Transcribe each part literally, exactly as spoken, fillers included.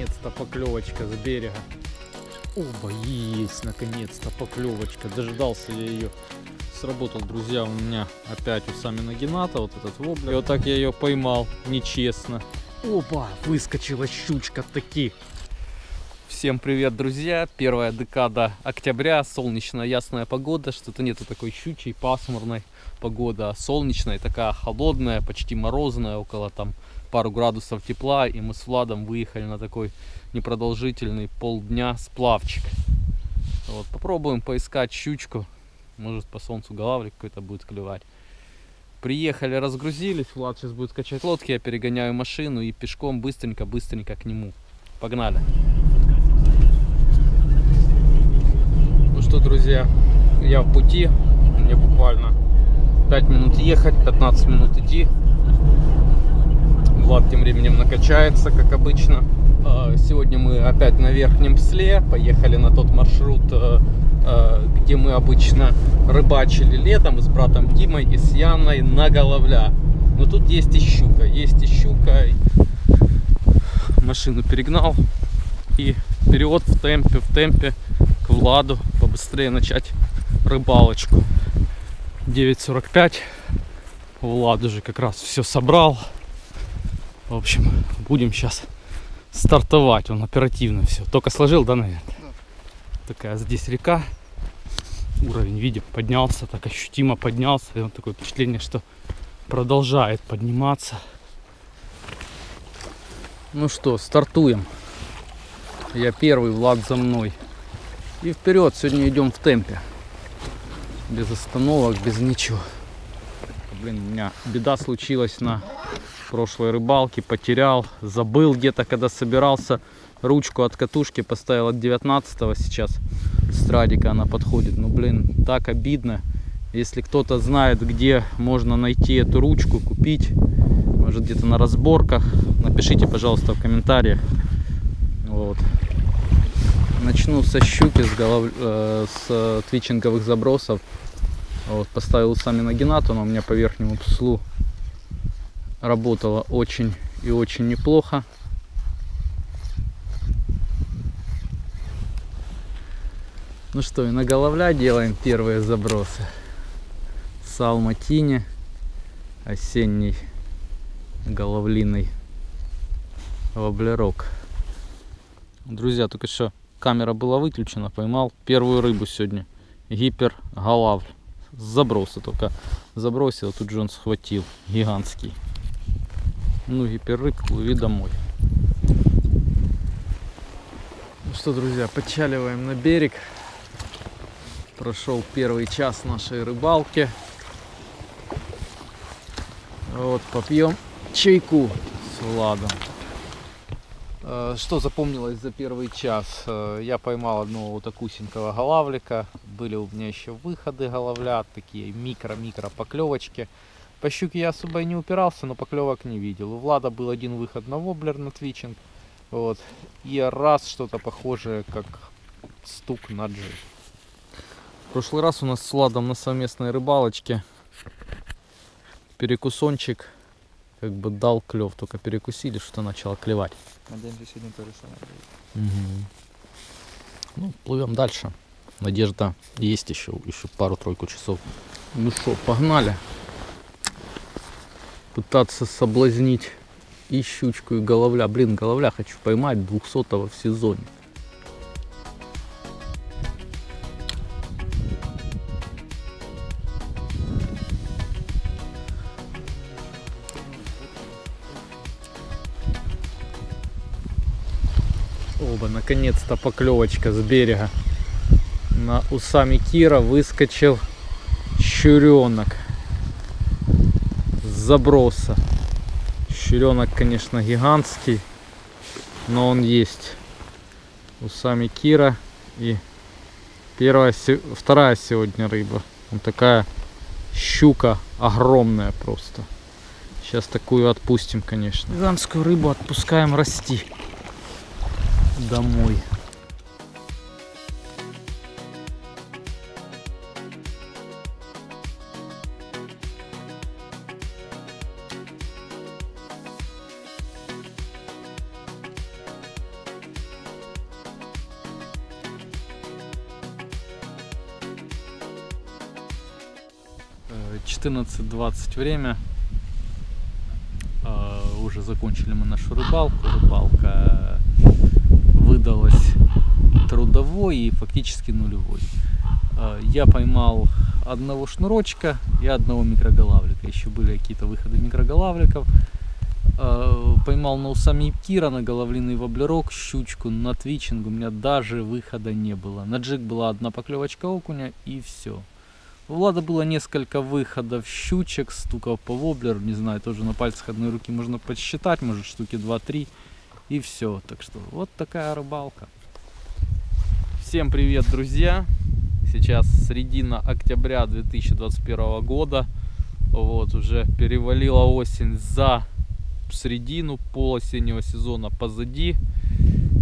наконец-то поклевочка с берега. Оба, есть, наконец-то поклевочка. Дождался я ее. Сработал, друзья, у меня опять Usami Naginata, вот этот воблер. И вот так я ее поймал, нечестно. Опа, выскочила щучка таки. Всем привет, друзья. Первая декада октября, солнечная, ясная погода. Что-то нету такой щучей, пасмурной погоды, а солнечная, такая холодная, почти морозная, около там пару градусов тепла. И мы с Владом выехали на такой непродолжительный полдня сплавчик. Вот, попробуем поискать щучку. Может, по солнцу голавлик какой-то будет клевать. Приехали, разгрузились. Влад сейчас будет качать лодки. Я перегоняю машину и пешком быстренько-быстренько к нему. Погнали. Ну что, друзья, я в пути. Мне буквально пять минут ехать, пятнадцать минут идти. Влад тем временем накачается, как обычно. Сегодня мы опять на Верхнем Псле. Поехали на тот маршрут, где мы обычно рыбачили летом с братом Димой и с Яной на головля. Но тут есть и щука, есть и щука. Машину перегнал и вперед в темпе, в темпе к Владу, побыстрее начать рыбалочку. девять сорок пять, Влад уже как раз все собрал. В общем, будем сейчас стартовать, он оперативно все. Только сложил, да, наверное? Такая здесь река, уровень, видим, поднялся, так ощутимо поднялся. И вот такое впечатление, что продолжает подниматься. Ну что, стартуем. Я первый, Влад за мной. И вперед, сегодня идем в темпе. Без остановок, без ничего. Блин, у меня беда случилась на прошлой рыбалке. Потерял, забыл где-то, когда собирался. Ручку от катушки поставил от девятнадцатого сейчас. Страдика она подходит. Ну, блин, так обидно. Если кто-то знает, где можно найти эту ручку, купить. Может, где-то на разборках. Напишите, пожалуйста, в комментариях. Вот. Начну со щуки, с, голов... э, с твичинговых забросов. Вот, поставил Usami Naginata, но у меня по Верхнему Пслу работала очень и очень неплохо. Ну что, и на головля делаем первые забросы. Salmo Tiny, осенний головлиный воблерок. Друзья, только что камера была выключена, поймал первую рыбу сегодня. Гипер голавль. С заброса только забросил, тут же он схватил. Гигантский. Ну, гиперрыбку, лови домой. Ну что, друзья, подчаливаем на берег. Прошел первый час нашей рыбалки. Вот, попьем чайку с Владом. Что запомнилось за первый час? Я поймал одного вот такусенького голавлика. Были у меня еще выходы головля, такие микро-микро поклевочки. По щуке я особо и не упирался, но поклевок не видел. У Влада был один выход на воблер, на твичинг. Вот. И раз что-то похожее, как стук на джиг. В прошлый раз у нас с Владом на совместной рыбалочке перекусончик как бы дал клев, только перекусили, что начало клевать. Надеемся, сегодня то же самое будет. Угу. Ну, плывем дальше. Надежда есть еще, еще пару-тройку часов. Ну что, погнали. Пытаться соблазнить и щучку, и головля. Блин, головля хочу поймать двухсотого в сезоне. Оба, наконец-то поклевочка с берега. На Usami Kira выскочил щуренок с заброса. Щуренок, конечно, гигантский, но он есть. Usami Kira и первая, вторая сегодня рыба. Вот такая щука огромная просто. Сейчас такую отпустим, конечно. Гигантскую рыбу отпускаем расти. Домой. четырнадцать двадцать время. Э, уже закончили мы нашу рыбалку. Рыбалка выдалась трудовой и фактически нулевой. Э, я поймал одного шнурочка и одного микроголавлика. Еще были какие-то выходы микроголавликов. Поймал на Usami Kira, на головлиный воблерок, щучку, на твичинг у меня даже выхода не было. На джиг была одна поклевочка окуня, и все. У Влада было несколько выходов щучек, стуков по воблеру, не знаю, тоже на пальцах одной руки можно подсчитать, может штуки два-три, и все. Так что вот такая рыбалка. Всем привет, друзья! Сейчас середина октября две тысячи двадцать первого года. Вот, уже перевалила осень за середину, пол осеннего сезона позади,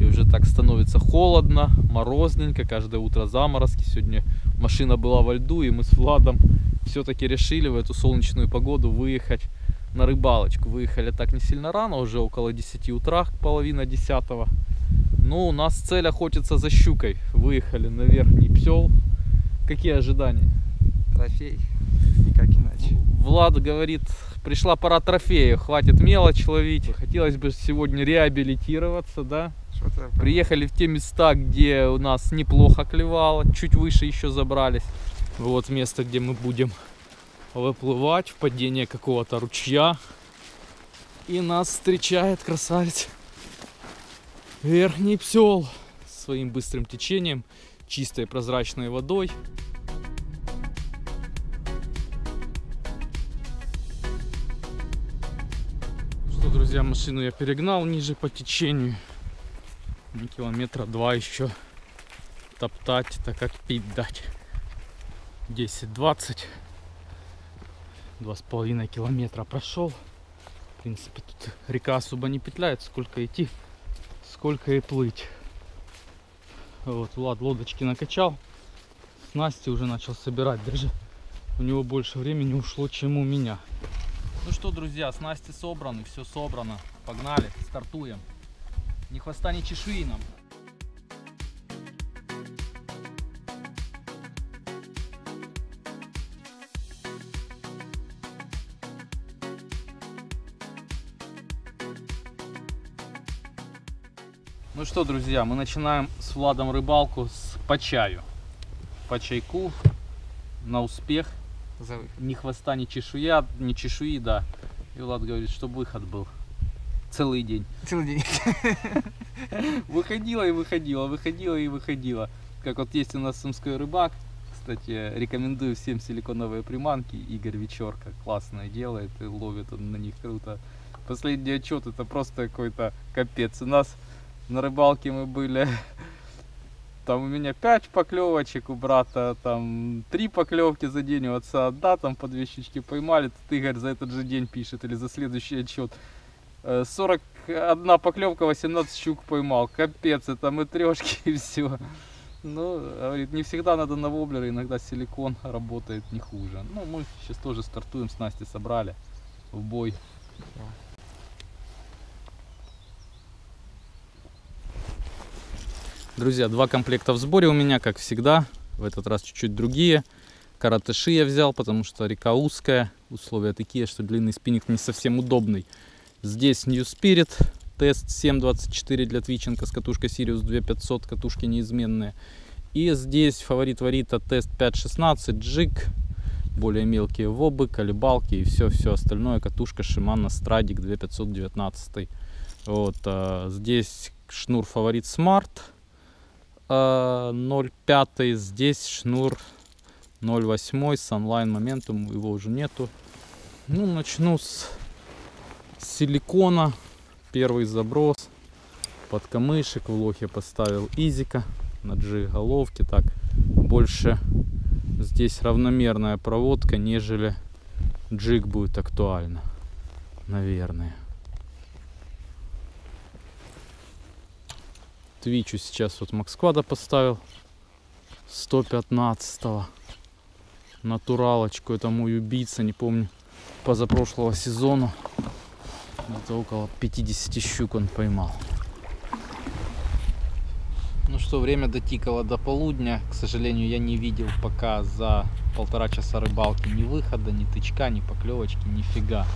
и уже так становится холодно, морозненько, каждое утро заморозки. Сегодня машина была во льду, и мы с Владом все-таки решили в эту солнечную погоду выехать на рыбалочку. Выехали так не сильно рано, уже около десяти утра, половина десятого, но у нас цель охотиться за щукой. Выехали на Верхний Псел. Какие ожидания? Трофей, никак иначе. Влад говорит: пришла пора трофея, хватит мелочь ловить. Хотелось бы сегодня реабилитироваться, да? Приехали в те места, где у нас неплохо клевало, чуть выше еще забрались. Вот место, где мы будем выплывать, впадение какого-то ручья. И нас встречает красавец Верхний Псел своим быстрым течением, чистой прозрачной водой. Друзья, машину я перегнал ниже по течению. Километра два еще топтать, так как пить дать. десять-двадцать. Два с половиной километра прошел. В принципе, тут река особо не петляет. Сколько идти, сколько и плыть. Вот, Влад лодочки накачал. С Настей уже начал собирать. Даже у него больше времени ушло, чем у меня. Ну что, друзья, снасти собраны, все собрано. Погнали, стартуем. Ни хвоста, ни чешуи нам. Ну что, друзья, мы начинаем с Владом рыбалку с по чаю. По чайку на успех. Ни хвоста, ни чешуя, ни чешуи, да. И Влад говорит, чтобы выход был целый день. Целый день. Выходила и выходила, выходила и выходила. Как вот есть у нас сумской рыбак. Кстати, рекомендую всем силиконовые приманки. Игорь Вечерка классно делает и ловит он на них круто. Последний отчет — это просто какой-то капец. У нас на рыбалке мы были... Там у меня пять поклевочек, у брата там три поклевки за день, у отца одна, там по две щучки поймали. Тут Игорь за этот же день пишет или за следующий отчет. сорок одна поклевка, восемнадцать щук поймал. Капец, это мы трешки и все. Ну, говорит, не всегда надо на воблеры, иногда силикон работает не хуже. Ну, мы сейчас тоже стартуем, с Настей собрали в бой. Друзья, два комплекта в сборе у меня, как всегда. В этот раз чуть-чуть другие. Каратыши я взял, потому что река узкая. Условия такие, что длинный спиннинг не совсем удобный. Здесь New Spirit, тест семь двадцать четыре для твичинга с катушкой Sirius две тысячи пятьсот, катушки неизменные. И здесь Favorite Varita, тест пять шестнадцать, джиг, более мелкие вобы, колебалки и все-все остальное. Катушка Шимана Stradic две тысячи пятьсот девятнадцать. Вот, а здесь шнур Фаворит Smart ноль пять, здесь шнур ноль восемь с онлайн моментом, его уже нету. Ну, начну с силикона. Первый заброс под камышек, в лохе поставил изика на джиг головки. Так больше здесь равномерная проводка, нежели джиг будет актуально, наверное. Твичу сейчас вот максквада поставил сто пятнадцатого, натуралочку, это мой убийца, не помню, позапрошлого сезона, это около пятидесяти щук он поймал. Ну Ну что, время дотикало до полудня. К сожалению, я не видел пока за полтора часа рыбалки ни выхода, ни тычка, ни поклевочки, нифига.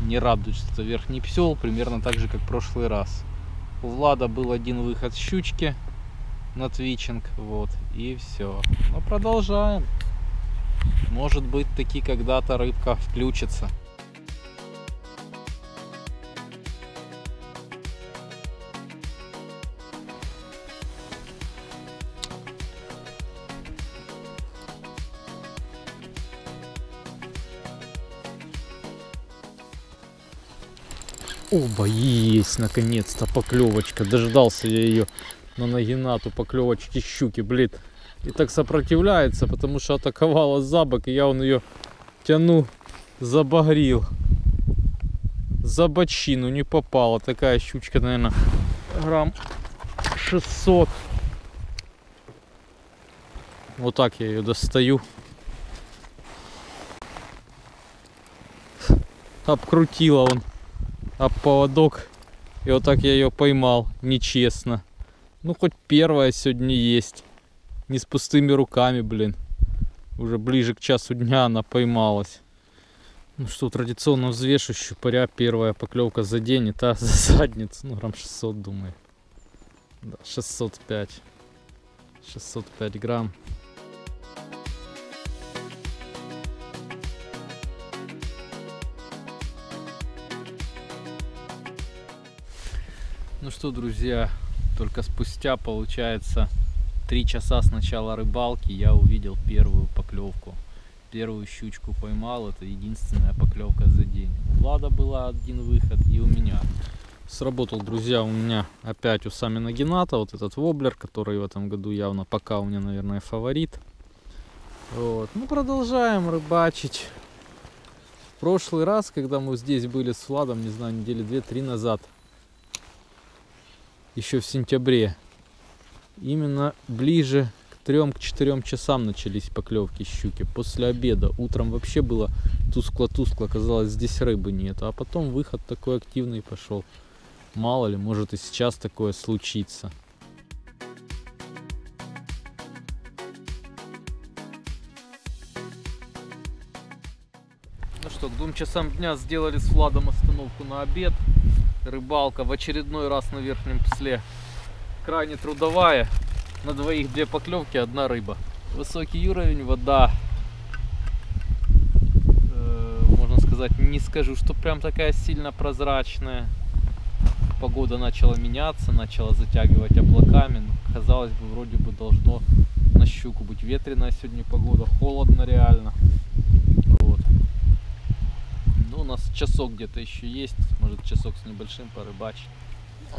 Не радуется верхний псел, примерно так же, как в прошлый раз. У Влада был один выход с щучки на твичинг, вот, и все. Но продолжаем. Может быть, таки когда-то рыбка включится. Оба, есть, наконец-то, поклевочка. Дождался я ее на Нагинату, поклевочки щуки, блин. И так сопротивляется, потому что атаковала за бок, и я он ее тяну, забагрил. За бочину не попала. Такая щучка, наверное, грамм шестьсот. Вот так я ее достаю. Обкрутила он об поводок, и вот так я ее поймал, нечестно. Ну, хоть первая сегодня есть, не с пустыми руками, блин. Уже ближе к часу дня она поймалась. Ну что, традиционно взвешу, щупаря, первая поклевка за день, и та за задницу, ну, грамм шестьсот, думаю. Да, шестьсот пять, шестьсот пять грамм. Ну что, друзья, только спустя, получается, три часа с начала рыбалки я увидел первую поклевку. Первую щучку поймал, это единственная поклевка за день. У Влада была один выход, и у меня. Сработал, друзья, у меня опять Usami Naginata, вот этот воблер, который в этом году явно пока у меня, наверное, фаворит. Вот. Ну, продолжаем рыбачить. В прошлый раз, когда мы здесь были с Владом, не знаю, недели две-три назад, еще в сентябре, именно ближе к трём-четырём часам начались поклевки щуки, после обеда. Утром вообще было тускло-тускло, казалось, здесь рыбы нет, а потом выход такой активный пошел. Мало ли, может и сейчас такое случится. Ну что, к двум часам дня сделали с Владом остановку на обед. Рыбалка в очередной раз на верхнем Псле. Крайне трудовая. На двоих две поклевки, одна рыба. Высокий уровень, вода. Э, можно сказать, не скажу, что прям такая сильно прозрачная. Погода начала меняться, начала затягивать облаками. Казалось бы, вроде бы должно на щуку быть ветреная сегодня погода. Холодно реально. У нас часок где-то еще есть, может часок с небольшим порыбачить.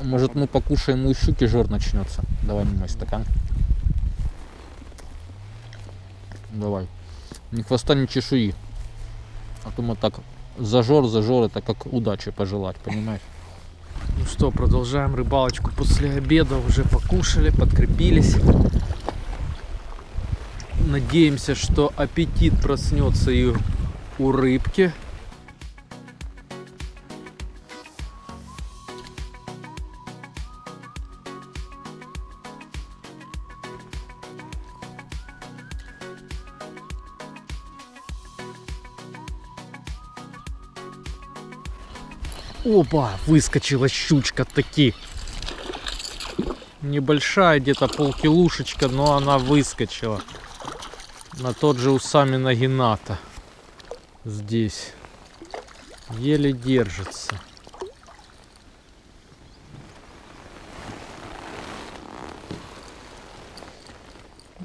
Может, мы покушаем, и щуки жор начнется. Давай мой стакан. Давай. Ни хвоста, ни чешуи. А то мы так зажор, зажор, это как удачи пожелать, понимаешь? Ну что, продолжаем рыбалочку после обеда. Уже покушали, подкрепились. Надеемся, что аппетит проснется и у рыбки. Опа, выскочила щучка таки. Небольшая, где-то полкилушечка, но она выскочила. На тот же Usami Naginata. Здесь. Еле держится.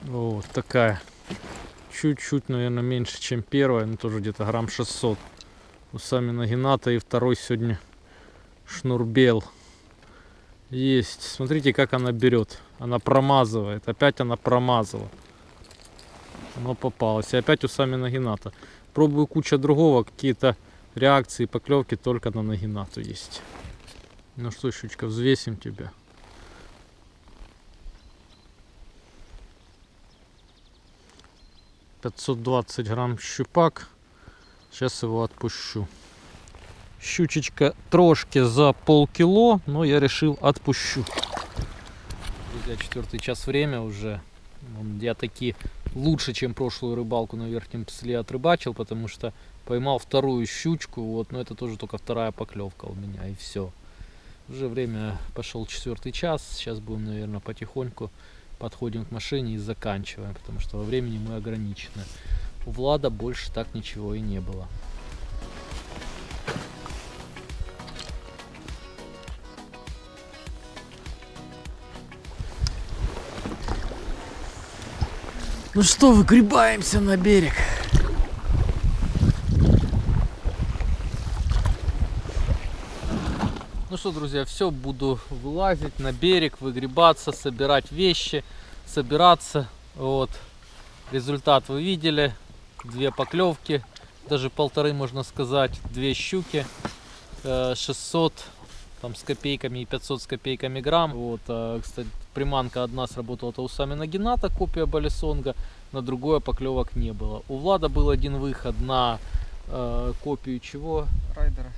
Вот такая. Чуть-чуть, наверное, меньше, чем первая, но тоже где-то грамм шестьсот. Usami Naginata, и второй сегодня шнурбел есть. Смотрите, как она берет. Она промазывает. Опять она промазала. Она попалась. И опять Usami Naginata. Пробую куча другого. Какие-то реакции, поклевки только на Нагинату есть. Ну что, щучка, взвесим тебя. пятьсот двадцать грамм щупак. Сейчас его отпущу. Щучечка трошки за полкило, но я решил отпущу. я четвертый час время уже. Я таки лучше, чем прошлую рыбалку на верхнем Псле отрыбачил, потому что поймал вторую щучку, вот, но это тоже только вторая поклевка у меня, и все. Уже время, пошел четвертый час, сейчас будем, наверное, потихоньку подходим к машине и заканчиваем, потому что во времени мы ограничены. У Влада больше так ничего и не было. Ну что, выгребаемся на берег. Ну что, друзья, все, буду вылазить на берег, выгребаться, собирать вещи, собираться. Вот, результат вы видели. Две поклевки, даже полторы, можно сказать, две щуки, шестьсот там с копейками и пятьсот с копейками грамм. Вот, кстати, приманка одна сработала, это Usami Naginata, копия балисонга, на другое поклевок не было. У Влада был один выход на э, копию чего? Райдера.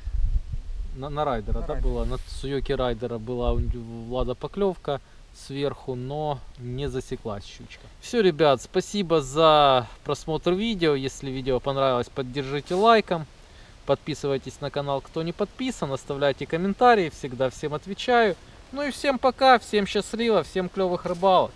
На, на райдера, на да, райдера. Была? На Цуёке райдера была у Влада поклевка сверху, но не засеклась щучка. Все, ребят, спасибо за просмотр видео. Если видео понравилось, поддержите лайком. Подписывайтесь на канал, кто не подписан. Оставляйте комментарии, всегда всем отвечаю. Ну и всем пока, всем счастливо, всем клевых рыбалок.